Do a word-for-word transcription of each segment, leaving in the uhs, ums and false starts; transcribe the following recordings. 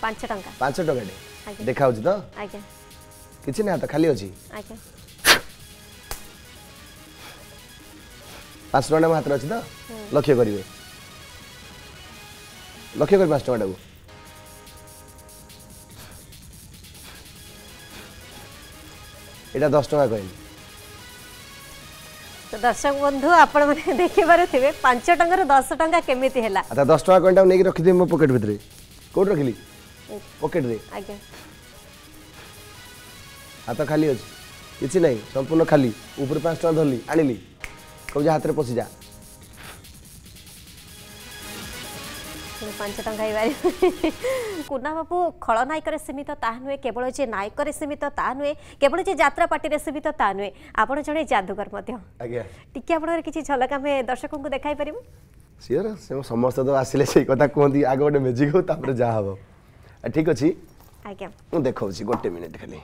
पांच टंका पांच टंका देखा होची तो आज्ञा किछि ना तो खाली होची आज्ञा पांच टंका मात्र होची तो लक्ष्य करिवे लक्ष्य कर पांच टंका को एटा दस टंका कहली तो दर्शक बंधु आपण माने देखि बारे थिबे पांच टंका रे दस टंका केमिति हला आता दस टंका कोनटा नेकी रखि दे मो पॉकेट भितरे कोड रखिली पॉकेट रे आज्ञा हाथ खाली अछि किछि नै संपूर्ण खाली ऊपर पांच टंका धरली आनिली को जा हाथ रे पसि जा पांच टंका इबारी कुना बाबू खळ नायक रे सीमित ता नुए केवल जे नायक रे सीमित ता नुए केवल जे यात्रा पार्टी रे सीमित ता नुए आपण जणे जादूगर मध्य आज्ञा टिके आपण रे किछि झलक हमें दर्शकों को देखाई परिबो सियर से समस्त तो आसिले से कथा कोंदी आगे गोटे मैजिक हो तापर जा हबो ठीक अछि आज्ञा मु देखौ छी गोटे मिनिट खाली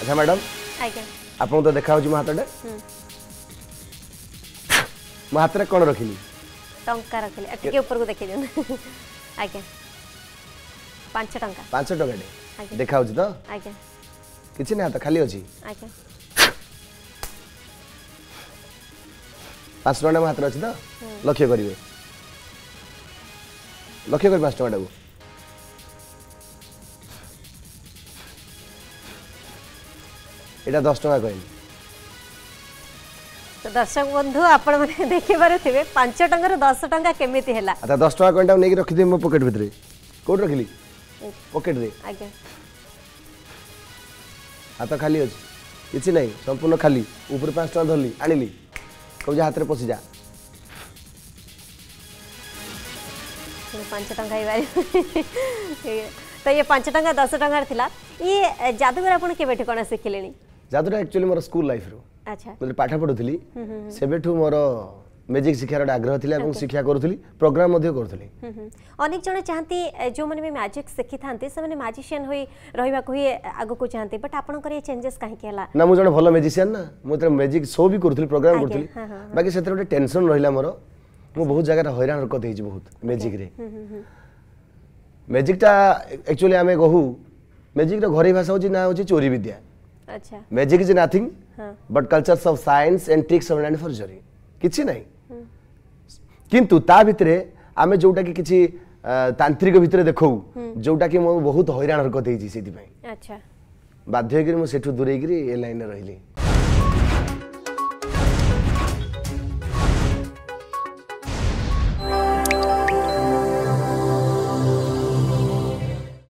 अच्छा मैडम आज्ञा आपन तो देखा हो हातडे हम हातरे कोन रखिली टंका रखिली अटिके ऊपर को देखि देन आज्ञा पांच टंका पांच टंका डे देखा हो तो आज्ञा किछि ना तो खाली होची आज्ञा पांच टंका मात्र अछि तो लक्ष्य करिवे लक्ष्य कर पांच टंका को एटा दस टंका कहली तो दर्शक बंधु आपण माने देखि बारे थिबे पांच टंका रे दस टंका केमिति हला आता दस टंका कोनटा नेकी रखि दे मो पॉकेट भितरे कोड रखिली पॉकेट रे आज्ञा हाथ खाली अछि किछि नै संपूर्ण खाली ऊपर पांच टंका धरली आनिली को जा हाथ रे पसि जा पांच टंका इबारी तो ये पांच टंका दस टंका रे थिला ये जादूगर आपण के बेठे कोना सिखिलेनी जादूरा एक्चुअली मोर स्कूल लाइफ रो अच्छा मतलब पाठा पढुथली सेबेठू मोर मैजिक शिक्षार आग्रह थिला एवं शिक्षा करूथली प्रोग्राम मध्ये करूथली अनेक जण चाहती जो माने मैजिक सिखि थांते से माने मैजिशियन होई रहिबा कोही आगो को चाहते बट आपण करे चेंजेस काहे के हला ना मु जण भलो मैजिशियन ना मु तर मैजिक शो भी करूथली प्रोग्राम करूथली बाकी सेतर ओटे टेंशन रहिला मोर मु बहुत जगह हैरान हरकत हेजी बहुत मैजिक रे मैजिक ता एक्चुअली आमे कहू मैजिक रो घरै भाषा होची ना होची चोरी विद्या अच्छा magic is nothing but cultures of science and tricks of land forgery किछि नै किंतु ता भितरे आमे जोटा कि किछि तांत्रिक भितरे देखौ जोटा कि मो बहुत हैरान हरकत हेजी सेति पई अच्छा बाध्य करी मो सेठु दूरै करी ए लाइन रहली।